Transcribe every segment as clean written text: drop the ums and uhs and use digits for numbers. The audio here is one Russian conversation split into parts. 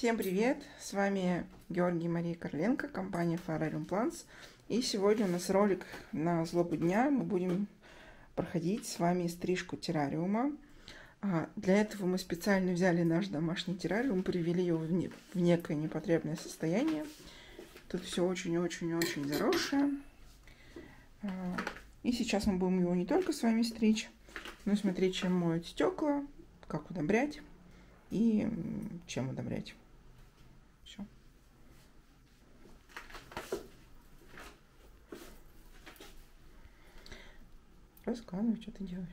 Всем привет! С вами Георгий и Мария Карленко, компания Florariumplants. И сегодня у нас ролик на злобу дня. Мы будем проходить с вами стрижку террариума. Для этого мы специально взяли наш домашний террариум, привели его в некое непотребное состояние. Тут все очень-очень-очень заросшее. И сейчас мы будем его не только с вами стричь, но и смотреть, чем моют стекла, как удобрять и чем удобрять. Все. Раскладывай, что ты делаешь.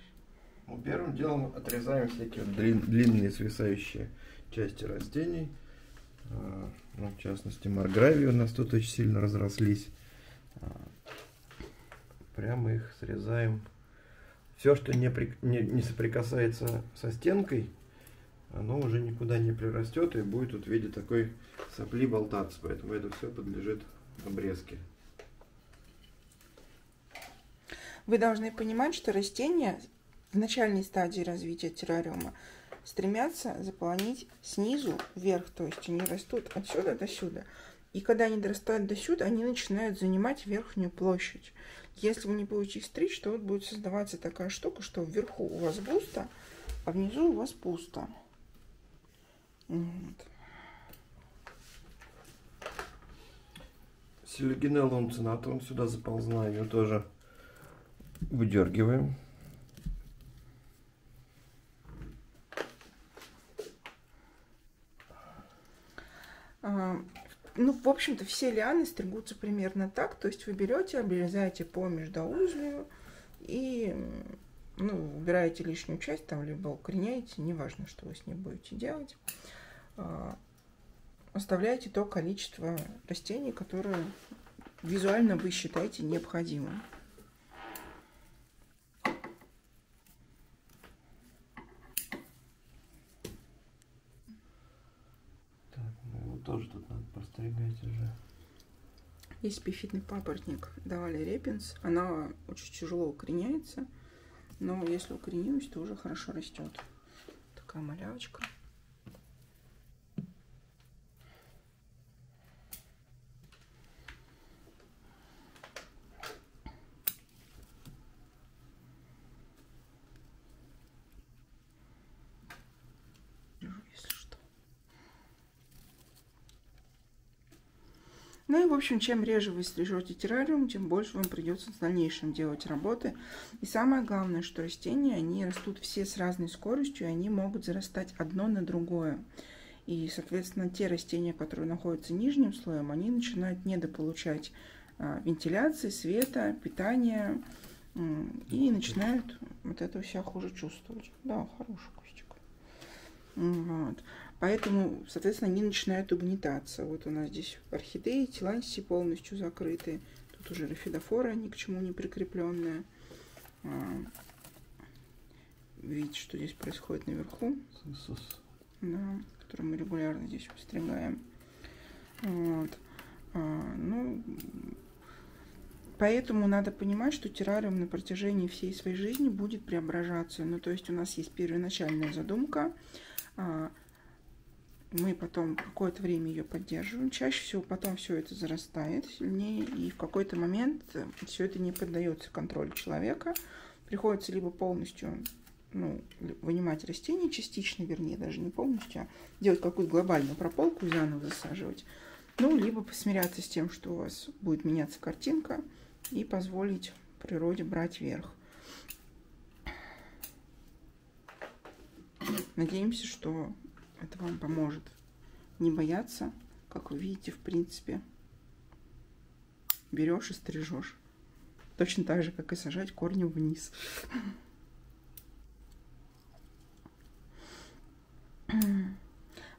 Ну, первым делом отрезаем всякие длинные свисающие части растений. Ну, в частности, маргравии у нас тут очень сильно разрослись. Прямо их срезаем. Все, что не соприкасается со стенкой, оно уже никуда не прирастет и будет тут в виде такой сопли болтаться. Поэтому это все подлежит обрезке. Вы должны понимать, что растения в начальной стадии развития террариума стремятся заполонить снизу вверх, то есть они растут отсюда до сюда. И когда они дорастают до сюда, они начинают занимать верхнюю площадь. Если вы не будете их стричь, то вот будет создаваться такая штука, что вверху у вас густо, а внизу у вас пусто. Вот. Селагинелла лунцината, он сюда заползла, ее тоже выдергиваем. Ну, в общем-то, все лианы стригутся примерно так. То есть вы берете, обрезаете по междоузлию и, ну, убираете лишнюю часть, там, либо укореняете, неважно, что вы с ней будете делать. Оставляете то количество растений, которое визуально вы считаете необходимым. Тоже тут надо постригать уже. Есть пефитный папоротник, давали репинс. Она очень тяжело укореняется, но если укоренилась, то уже хорошо растет. Такая малявочка. Ну и, в общем, чем реже вы стрижете террариум, тем больше вам придется в дальнейшем делать работы. И самое главное, что растения, они растут все с разной скоростью, и они могут зарастать одно на другое. И, соответственно, те растения, которые находятся нижним слоем, они начинают недополучать вентиляции, света, питания, и начинают вот этого себя хуже чувствовать. Да, хороший кустик. Вот. Поэтому, соответственно, они начинают угнетаться. Вот у нас здесь орхидеи, тилансии полностью закрыты. Тут уже рафидофора ни к чему не прикрепленная. Видите, что здесь происходит наверху. Циссус. Да, который мы регулярно здесь устригаем. Вот. Ну, поэтому надо понимать, что террариум на протяжении всей своей жизни будет преображаться. Ну, то есть у нас есть первоначальная задумка. Мы потом какое-то время ее поддерживаем. Чаще всего потом все это зарастает сильнее, и в какой-то момент все это не поддается контролю человека. Приходится либо полностью, ну, вынимать растения, частично, вернее, даже не полностью, а делать какую-то глобальную прополку и заново засаживать. Ну, либо посмиряться с тем, что у вас будет меняться картинка, и позволить природе брать верх. Надеемся, что это вам поможет не бояться, как вы видите, в принципе, берешь и стрижешь. Точно так же, как и сажать корни вниз.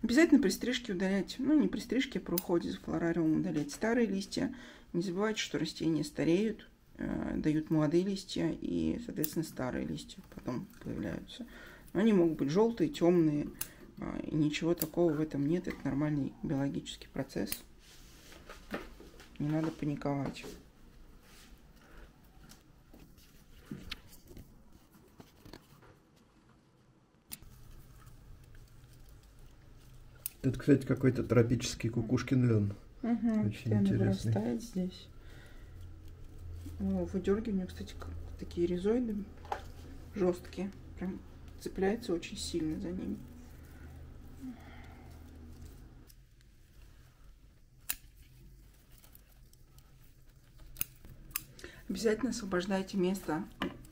Обязательно при стрижке удалять, ну не при стрижке, а при уходе за флорариумом удалять старые листья. Не забывайте, что растения стареют, дают молодые листья и, соответственно, старые листья потом появляются. Но они могут быть желтые, темные. И ничего такого в этом нет, это нормальный биологический процесс. Не надо паниковать. Это, кстати, какой-то тропический кукушкин лен. Очень интересный. Вырастает здесь. О, выдергивание, кстати, такие ризоиды жесткие. Прям цепляется очень сильно за ними. Обязательно освобождайте место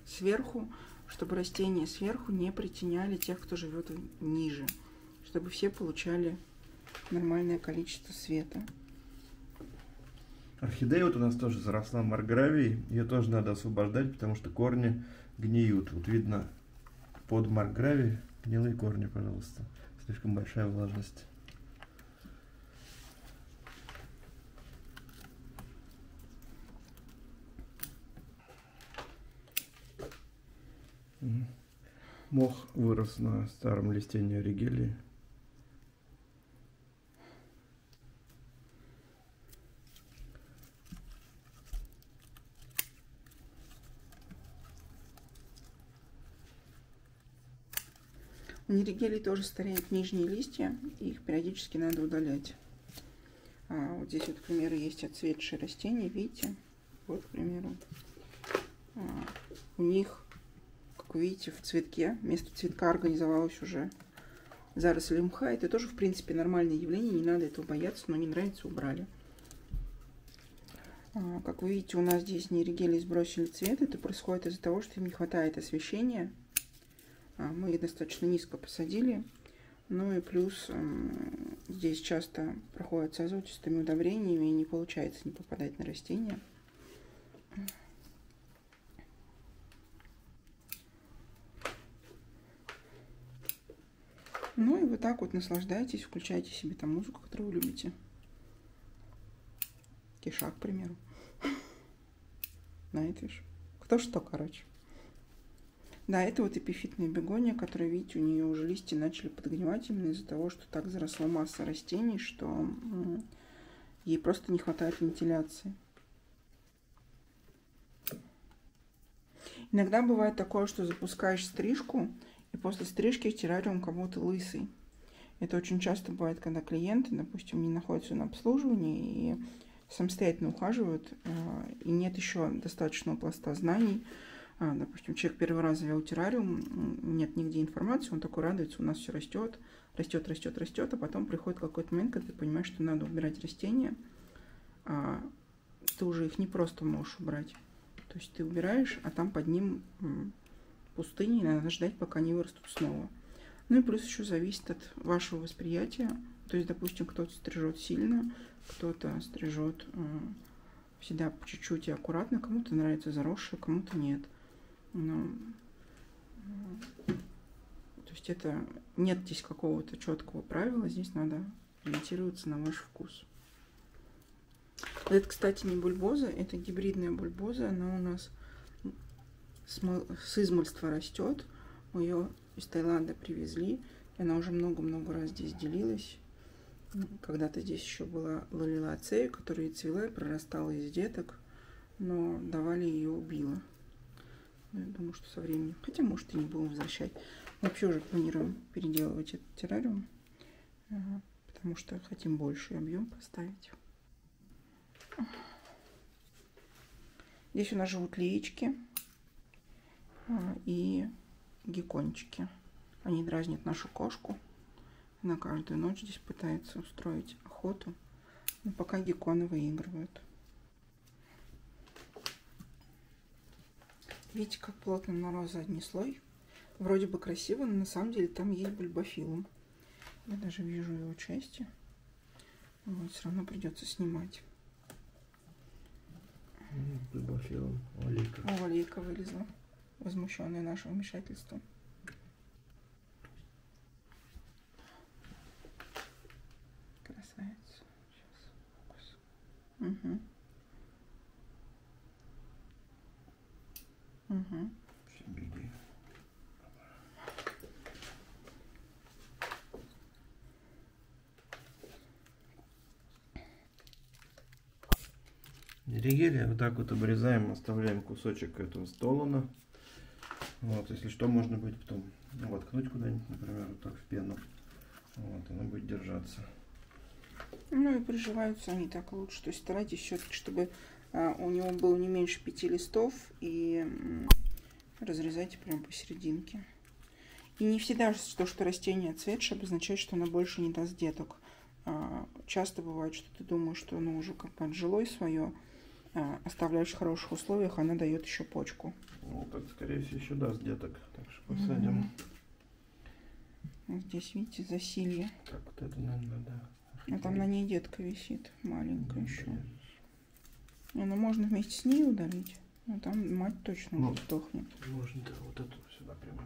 сверху, чтобы растения сверху не притеняли тех, кто живет ниже, чтобы все получали нормальное количество света. Орхидея вот у нас тоже заросла маргравией, ее тоже надо освобождать, потому что корни гниют. Вот видно под маргравией гнилые корни, пожалуйста, слишком большая влажность. Мох вырос на старом листении орегелии. У орегелии тоже стареют нижние листья, и их периодически надо удалять. А вот здесь вот, к примеру, есть отцветшие растения, видите? Вот, к примеру, у них, как вы видите, в цветке, вместо цветка организовалась уже заросль мха. Это тоже, в принципе, нормальное явление, не надо этого бояться, но не нравится — убрали. Как вы видите, у нас здесь неорегелии сбросили цвет. Это происходит из-за того, что им не хватает освещения. Мы их достаточно низко посадили. Ну и плюс здесь часто проходят с азотистыми удобрениями, и не получается не попадать на растения. Ну и вот так вот наслаждайтесь, включайте себе там музыку, которую вы любите. Кишак, к примеру. Знаете ж, кто что, короче. Да, это вот и пефитная бегония, которая, видите, у нее уже листья начали подгнивать именно из-за того, что так заросла масса растений, что ей просто не хватает вентиляции. Иногда бывает такое, что запускаешь стрижку, и после стрижки террариум как будто лысый. Это очень часто бывает, когда клиенты, допустим, не находятся на обслуживании и самостоятельно ухаживают, и нет еще достаточного пласта знаний. Допустим, человек первый раз завел террариум, нет нигде информации, он такой радуется: у нас все растет, растет, растет, растет, а потом приходит какой-то момент, когда ты понимаешь, что надо убирать растения, ты уже их не просто можешь убрать. То есть ты убираешь, а там под ним пустыни, и надо ждать, пока они вырастут снова. Ну и плюс еще зависит от вашего восприятия. То есть, допустим, кто-то стрижет сильно, кто-то стрижет всегда по чуть-чуть и аккуратно, кому-то нравится заросшее, кому-то нет. Но, то есть это нет здесь какого-то четкого правила, здесь надо ориентироваться на ваш вкус. Это, кстати, не бульбоза, это гибридная бульбоза, она у нас с измольства растет. Мы ее из Таиланда привезли, и она уже много-много раз здесь делилась. Когда-то здесь еще была лалилацея, которая цвела и прорастала из деток, но давали ее убила. Я думаю, что со временем, хотя, может, и не будем возвращать. Вообще уже планируем переделывать этот террариум, потому что хотим больший объем поставить. Здесь у нас живут леечки и геккончики. Они дразнят нашу кошку. Она каждую ночь здесь пытается устроить охоту, но пока гекконы выигрывают. Видите, как плотно на розовый слой? Вроде бы красиво, но на самом деле там есть бульбофиллум. Я даже вижу его части. Вот, все равно придется снимать. Бульбофиллум. О, Валейка вылезла, возмущенная нашим вмешательством. Красавица. Сейчас фокус. Угу. Угу. Орегелия вот так вот обрезаем, оставляем кусочек этого столона. Вот, если что, можно будет потом воткнуть куда-нибудь, например, вот так в пену. Вот, она будет держаться. Ну и приживаются они так лучше. То есть старайтесь все-таки, чтобы у него было не меньше 5 листов, и разрезайте прям посерединке. И не всегда то, что растение отцветшее, обозначает, что оно больше не даст деток. Часто бывает, что ты думаешь, что оно уже как бы отжило свое, оставляешь в хороших условиях, она дает еще почку. Ну, так, скорее всего, еще даст деток. Так что посадим. Здесь, видите, засилье. Так, вот это нам надо. А там на ней детка висит, маленькая еще. Не, ну, можно вместе с ней ударить, но там мать точно уже сдохнет. Можно, да, вот эту сюда прямо.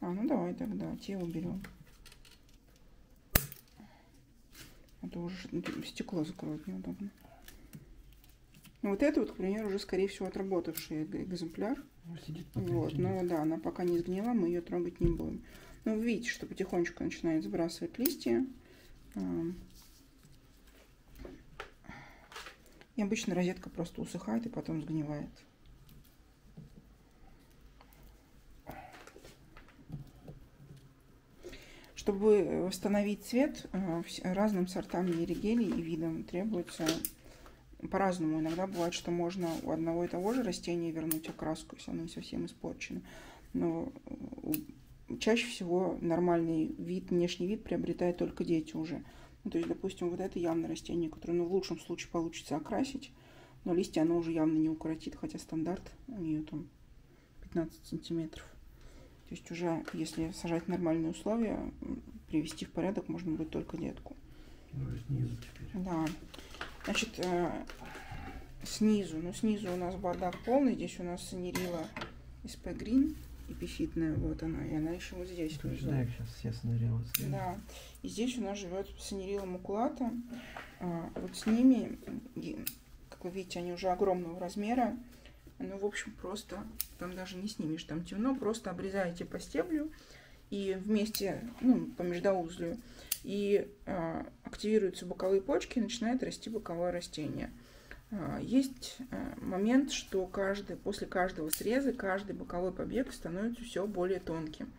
А, ну давай тогда, те уберем. А то уже стекло закроет неудобно. Ну, вот это вот, к примеру, уже, скорее всего, отработавший экземпляр. Сидит, вот, но да, она пока не сгнила, мы ее трогать не будем. Но вы видите, что потихонечку начинает сбрасывать листья. И обычно розетка просто усыхает и потом сгнивает. Чтобы восстановить цвет, разным сортам орегелий и видам требуется по-разному. Иногда бывает, что можно у одного и того же растения вернуть окраску, если оно не совсем испорчено. Но чаще всего нормальный вид, внешний вид приобретает только дети уже. Ну, то есть, допустим, вот это явно растение, которое, ну, в лучшем случае получится окрасить, но листья оно уже явно не укоротит, хотя стандарт у нее там 15 сантиметров. То есть уже, если сажать нормальные условия, привести в порядок можно будет только детку. Ну, снизу теперь. Да. Значит, снизу. Ну, снизу у нас бардак полный. Здесь у нас санирила и спидрин, и пефитная. Вот она. И она еще вот здесь. То есть, да, сейчас все санирила. Да. И здесь у нас живет санирила мукулата. Вот с ними, как вы видите, они уже огромного размера. Ну, в общем, просто там даже не снимешь, там темно, просто обрезаете по стеблю и вместе, ну, по междоузлю, и активируются боковые почки, и начинает расти боковое растение. Есть момент, что после каждого среза каждый боковой побег становится все более тонким.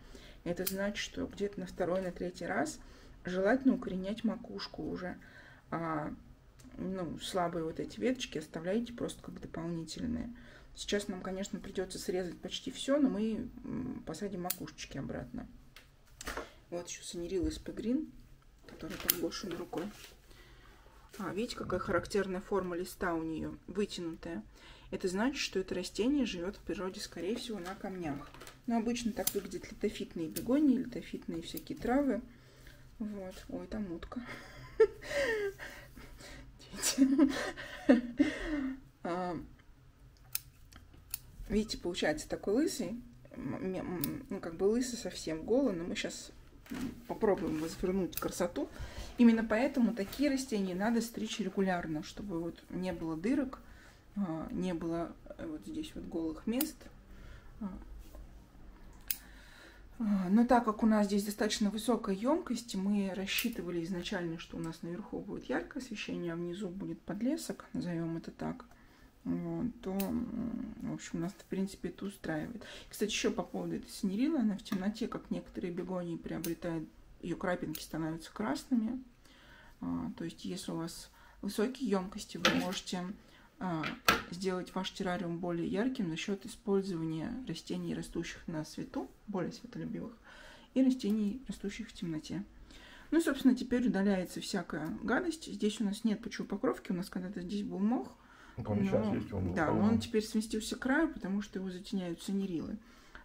Это значит, что где-то на второй, на третий раз желательно укоренять макушку уже. Ну, слабые вот эти веточки оставляете просто как дополнительные. Сейчас нам, конечно, придется срезать почти все, но мы посадим макушечки обратно. Вот еще санирила и спидрин, который там Гоша на рукой. Видите, какая характерная форма листа у нее, вытянутая. Это значит, что это растение живет в природе, скорее всего, на камнях. Но обычно так выглядят литофитные бегонии, литофитные всякие травы. Вот. Ой, там утка. Видите, получается такой лысый, ну, как бы лысый, совсем голый, но мы сейчас попробуем возвернуть красоту. Именно поэтому такие растения надо стричь регулярно, чтобы вот не было дырок, не было вот здесь вот голых мест. Но так как у нас здесь достаточно высокая емкость, мы рассчитывали изначально, что у нас наверху будет яркое освещение, а внизу будет подлесок, назовем это так, то, в общем, нас, в принципе, это устраивает. Кстати, еще по поводу этой синерилы, она в темноте, как некоторые бегонии, приобретает, ее крапинки становятся красными. То есть, если у вас высокие емкости, вы можете сделать ваш террариум более ярким за счет использования растений, растущих на свету, более светолюбивых, и растений, растущих в темноте. Ну и, собственно, теперь удаляется всякая гадость. Здесь у нас нет почвопокровки, у нас когда-то здесь был мох. Он но... есть, он был, да, но он теперь сместился к краю, потому что его затеняют санирилы.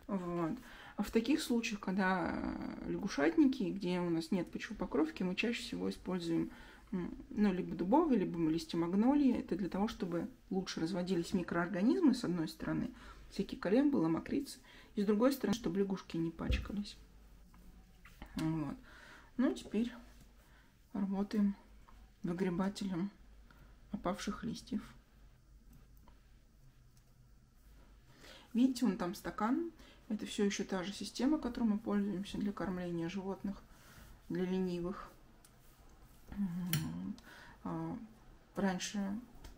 Вот. А в таких случаях, когда лягушатники, где у нас нет почвопокровки, мы чаще всего используем, ну, либо дубовые, либо листья магнолии. Это для того, чтобы лучше разводились микроорганизмы, с одной стороны, всякие колембы, мокрицы, и с другой стороны, чтобы лягушки не пачкались. Вот. Ну, теперь работаем выгребателем опавших листьев. Видите, он там стакан. Это все еще та же система, которой мы пользуемся для кормления животных, для ленивых. Раньше,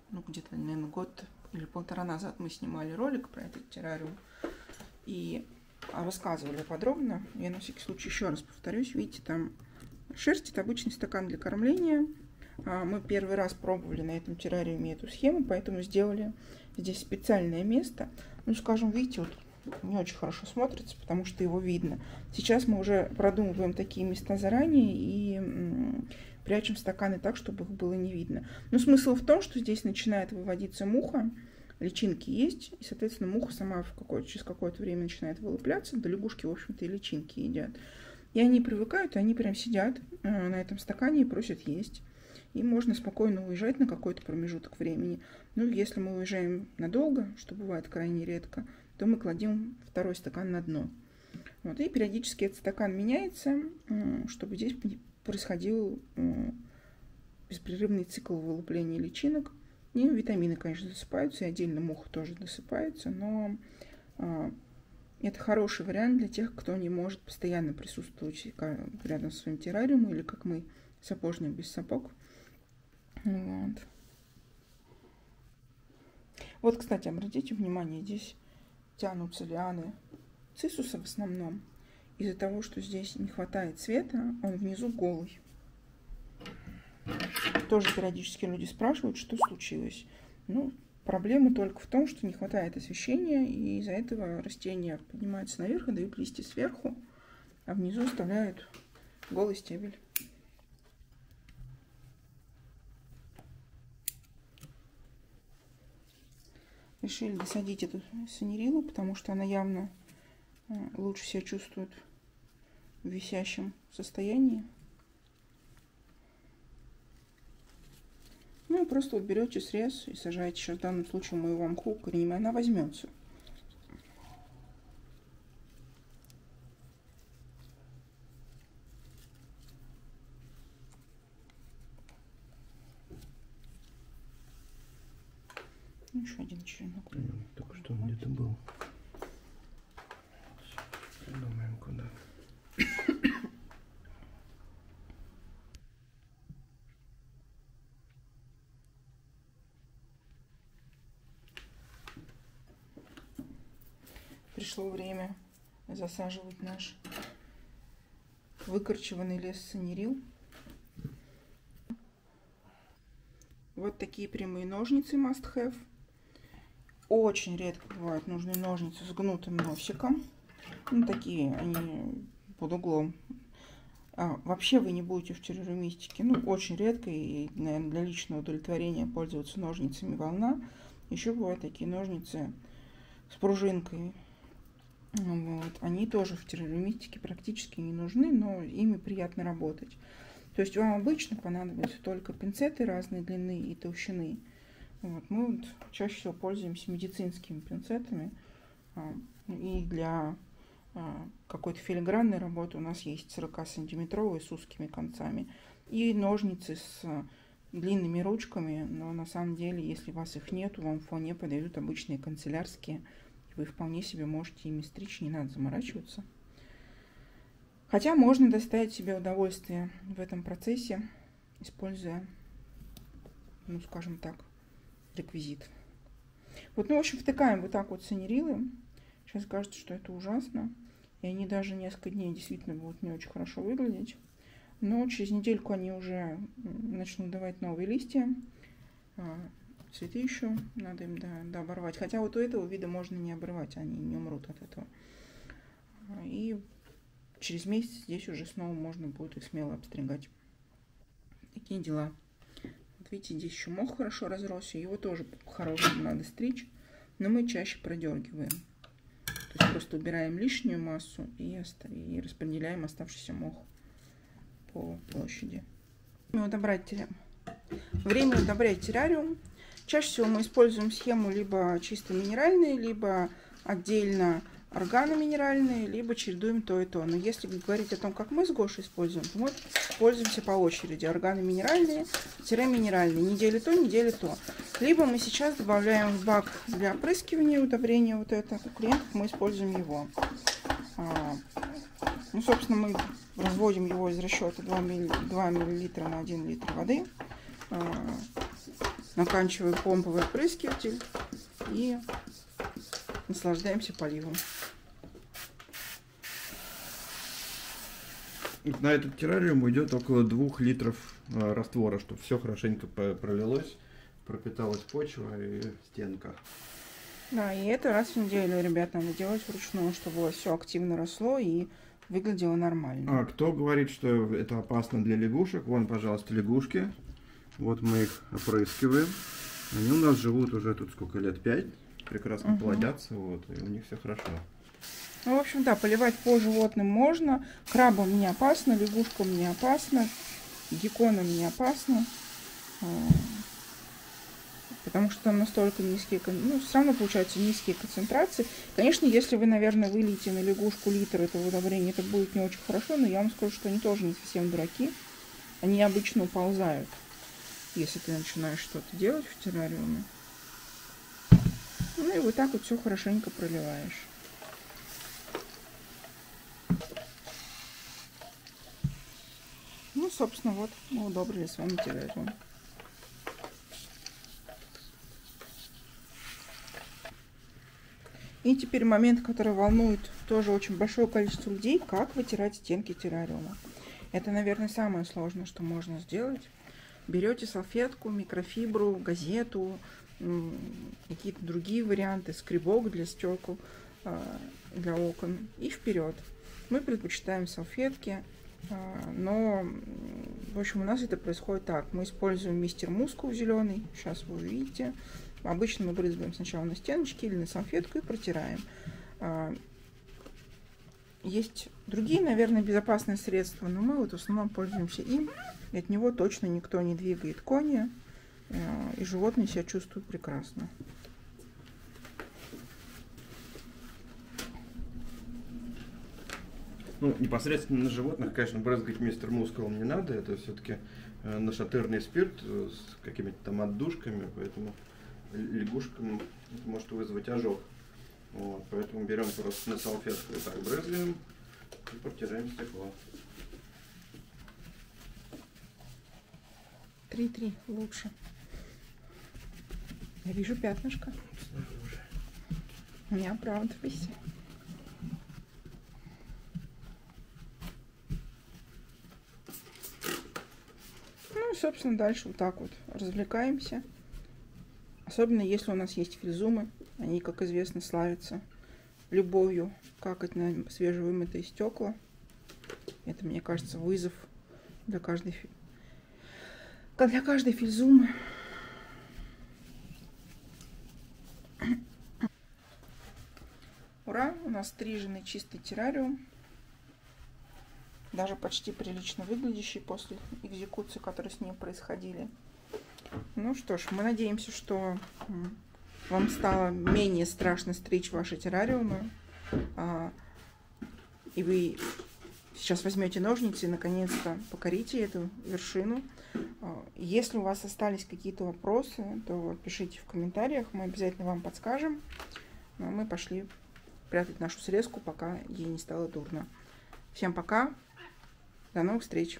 ну, где-то, наверное, год или полтора назад мы снимали ролик про этот террариум и рассказывали подробно. Я на всякий случай еще раз повторюсь. Видите, там Шерсть – это обычный стакан для кормления. Мы первый раз пробовали на этом террариуме эту схему, поэтому сделали здесь специальное место. Ну, скажем, видите, вот не очень хорошо смотрится, потому что его видно. Сейчас мы уже продумываем такие места заранее и прячем стаканы так, чтобы их было не видно. Но смысл в том, что здесь начинает выводиться муха, личинки есть, и, соответственно, муха сама через какое-то время начинает вылупляться, да лягушки, в общем-то, и личинки едят. И они привыкают, и они прям сидят на этом стакане и просят есть. И можно спокойно уезжать на какой-то промежуток времени. Ну, если мы уезжаем надолго, что бывает крайне редко, то мы кладем второй стакан на дно. Вот, и периодически этот стакан меняется, чтобы здесь происходил беспрерывный цикл вылупления личинок. И витамины, конечно, засыпаются, и отдельно муха тоже досыпается, но это хороший вариант для тех, кто не может постоянно присутствовать рядом с своим террариумом, или как мы, сапожник без сапог. Вот. Вот, кстати, обратите внимание, здесь тянутся лианы циссуса в основном. Из-за того, что здесь не хватает света, он внизу голый. Тоже периодически люди спрашивают, что случилось. Ну, проблема только в том, что не хватает освещения, и из-за этого растения поднимается наверх и дают листья сверху, а внизу оставляют голый стебель. Решили досадить эту санирилу, потому что она явно лучше себя чувствует в висящем состоянии. Ну и просто вот берете срез и сажаете. Сейчас в данном случае мы вам ху укореним, и она возьмется. Еще один черенок. Только что он где-то был. Придумаем куда. Пришло время засаживать наш выкорчеванный лес санирил. Вот такие прямые ножницы must have. Очень редко бывают нужны ножницы с гнутым носиком. Ну, такие они под углом. Вообще вы не будете в террариумистике. Ну, очень редко и, наверное, для личного удовлетворения пользоваться ножницами волна. Еще бывают такие ножницы с пружинкой. Вот. Они тоже в террариумистике практически не нужны, но ими приятно работать. То есть вам обычно понадобятся только пинцеты разной длины и толщины. Вот, мы вот чаще всего пользуемся медицинскими пинцетами, и для какой-то филигранной работы у нас есть 40-сантиметровые с узкими концами, и ножницы с длинными ручками, но на самом деле, если у вас их нет, вам вполне подойдут обычные канцелярские, и вы вполне себе можете ими стричь, не надо заморачиваться. Хотя можно доставить себе удовольствие в этом процессе, используя, ну, скажем так, реквизит. Вот, ну, в общем, втыкаем вот так вот санирилы. Сейчас кажется, что это ужасно. И они даже несколько дней действительно будут не очень хорошо выглядеть. Но через недельку они уже начнут давать новые листья. Цветы еще надо им оборвать. Хотя вот у этого вида можно не обрывать, они не умрут от этого. И через месяц здесь уже снова можно будет их смело обстригать. Такие дела. Видите, здесь еще мох хорошо разросся, его тоже по-хорошему надо стричь, но мы чаще продергиваем. То есть просто убираем лишнюю массу и распределяем оставшийся мох по площади. Время удобрять террариум. Чаще всего мы используем схему либо чисто минеральные, либо отдельно органоминеральные, либо чередуем то и то. Но если говорить о том, как мы с Гошей используем, то мы пользуемся по очереди. Органоминеральные, минеральные. Недели то, недели то. Либо мы сейчас добавляем в бак для опрыскивания удобрения вот это. У клиентов мы используем его. Ну, собственно, мы разводим его из расчета 2 мл на 1 литр воды. Наканчиваем помповый опрыскиватель и наслаждаемся поливом. на этот террариум уйдет около 2 литров раствора, чтобы все хорошенько пролилось, пропиталась почва и стенка. Да, и это раз в неделю, ребят, надо делать вручную, чтобы все активно росло и выглядело нормально. А кто говорит, что это опасно для лягушек? Вон, пожалуйста, лягушки. Вот мы их опрыскиваем. Они у нас живут уже тут сколько лет? 5. Прекрасно плодятся, вот, и у них все хорошо. Ну, в общем, да, поливать по животным можно. Крабам не опасно, лягушкам не опасно, гекконам не опасно. Потому что там настолько низкие, ну, все равно получаются низкие концентрации. Конечно, если вы, наверное, выльете на лягушку литр этого удобрения, это будет не очень хорошо, но я вам скажу, что они тоже не совсем дураки. Они обычно уползают, если ты начинаешь что-то делать в террариуме. Ну и вот так вот все хорошенько проливаешь. Ну, собственно, вот мы удобрили с вами террариум. И теперь момент, который волнует тоже очень большое количество людей, как вытирать стенки террариума. Это, наверное, самое сложное, что можно сделать. Берете салфетку, микрофибру, газету, какие-то другие варианты, скребок для стекол, для окон и вперед. Мы предпочитаем салфетки, но, в общем, у нас это происходит так. Мы используем Мистер Мускул зеленый, сейчас вы увидите. Обычно мы брызгаем сначала на стеночки или на салфетку и протираем. Есть другие, наверное, безопасные средства, но мы вот в основном пользуемся им. И от него точно никто не двигает кони, и животные себя чувствуют прекрасно. Ну, непосредственно на животных, конечно, брызгать Мистер Мускулом не надо. Это все-таки нашатырный спирт с какими-то там отдушками, поэтому лягушкам это может вызвать ожог. Вот, поэтому берем просто на салфетку и так брызгаем и протираем стекло. 3-3 лучше. Я вижу пятнышко. Снаружи. Не оправдывайся. Ну и, собственно, дальше вот так вот развлекаемся. Особенно если у нас есть фельзумы, они, как известно, славятся любовью какать на свежевымытые стекла. Это, мне кажется, вызов для каждой фельзумы. Ура! У нас стриженный чистый террариум. Даже почти прилично выглядящий после экзекуции, которые с ним происходили. Ну что ж, мы надеемся, что вам стало менее страшно стричь ваши террариумы. И вы сейчас возьмете ножницы и, наконец-то, покорите эту вершину. Если у вас остались какие-то вопросы, то пишите в комментариях, мы обязательно вам подскажем. Ну, а мы пошли прятать нашу срезку, пока ей не стало дурно. Всем пока, до новых встреч!